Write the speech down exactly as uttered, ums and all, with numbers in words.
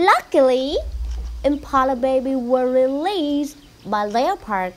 Luckily, Impala Baby were released by Leopard